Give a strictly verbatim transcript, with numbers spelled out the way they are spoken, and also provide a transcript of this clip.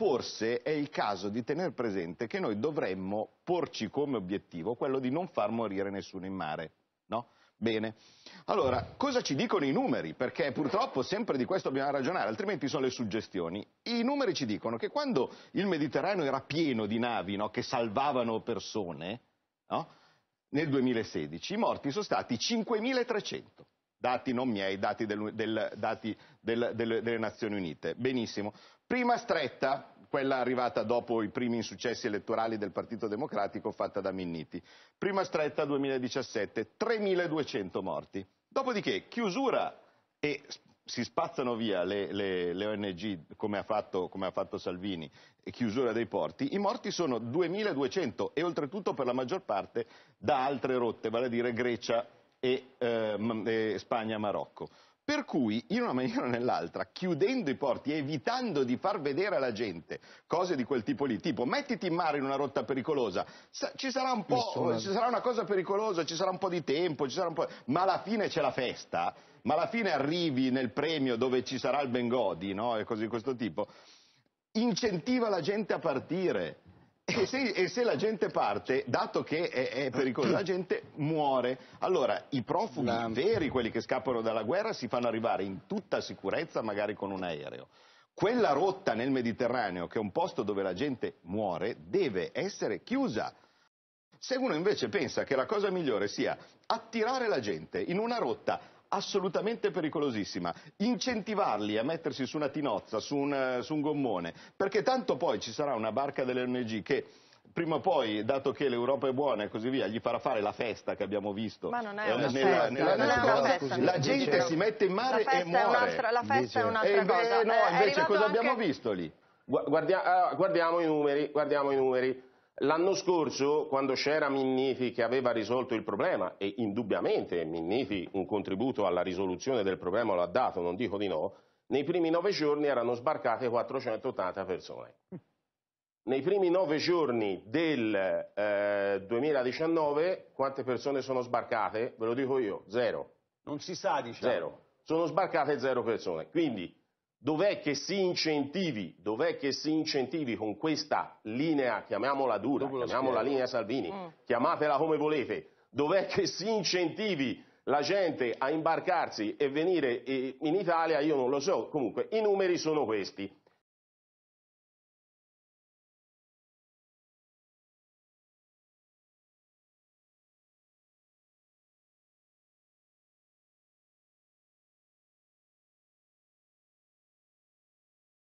forse è il caso di tener presente che noi dovremmo porci come obiettivo quello di non far morire nessuno in mare, no? Bene, allora cosa ci dicono i numeri? Perché purtroppo sempre di questo dobbiamo ragionare, altrimenti sono le suggestioni. I numeri ci dicono che quando il Mediterraneo era pieno di navi, no, che salvavano persone, no, nel duemilasedici i morti sono stati cinquemilatrecento, dati non miei, dati, del, del, dati del, del, delle Nazioni Unite. Benissimo. Prima stretta, quella arrivata dopo i primi insuccessi elettorali del Partito Democratico fatta da Minniti. Prima stretta duemiladiciassette, tremiladuecento morti. Dopodiché chiusura e si spazzano via le, le, le O N G, come ha, fatto, come ha fatto Salvini, e chiusura dei porti. I morti sono duemiladuecento e oltretutto per la maggior parte da altre rotte, vale a dire Grecia e, eh, e Spagna-Marocco. Per cui, in una maniera o nell'altra, chiudendo i porti, evitando di far vedere alla gente cose di quel tipo lì, tipo mettiti in mare in una rotta pericolosa, ci sarà un po', ci sarà una cosa pericolosa, ci sarà un po' di tempo, ci sarà un po'... ma alla fine c'è la festa, ma alla fine arrivi nel premio dove ci sarà il Ben Godi, no? E cose di questo tipo. Incentiva la gente a partire. E se, e se la gente parte, dato che è, è pericoloso, la gente muore. Allora, i profughi la... veri, quelli che scappano dalla guerra, si fanno arrivare in tutta sicurezza, magari con un aereo. Quella rotta nel Mediterraneo, che è un posto dove la gente muore, deve essere chiusa. Se uno invece pensa che la cosa migliore sia attirare la gente in una rotta assolutamente pericolosissima, incentivarli a mettersi su una tinozza, su un, su un gommone, perché tanto poi ci sarà una barca delle O N G che prima o poi, dato che l'Europa è buona e così via, gli farà fare la festa che abbiamo visto. Ma non è una eh, festa, nella, nella, non nella è una festa, la gente dicevo. Si mette in mare e muore. La festa è un'altra e cosa. Eh, no, è invece cosa anche... abbiamo visto lì? Guardia, uh, guardiamo i numeri, guardiamo i numeri. L'anno scorso, quando c'era Minniti che aveva risolto il problema, e indubbiamente Minniti un contributo alla risoluzione del problema l'ha dato, non dico di no, nei primi nove giorni erano sbarcate quattrocentottanta persone. Nei primi nove giorni del eh, duemiladiciannove, quante persone sono sbarcate? Ve lo dico io, zero. Non si sa, diciamo. Zero. Sono sbarcate zero persone. Quindi, dov'è che si incentivi, dov'è che si incentivi con questa linea, chiamiamola dura, chiamiamola linea Salvini, mm. chiamatela come volete, dov'è che si incentivi la gente a imbarcarsi e venire in Italia? Io non lo so, comunque i numeri sono questi.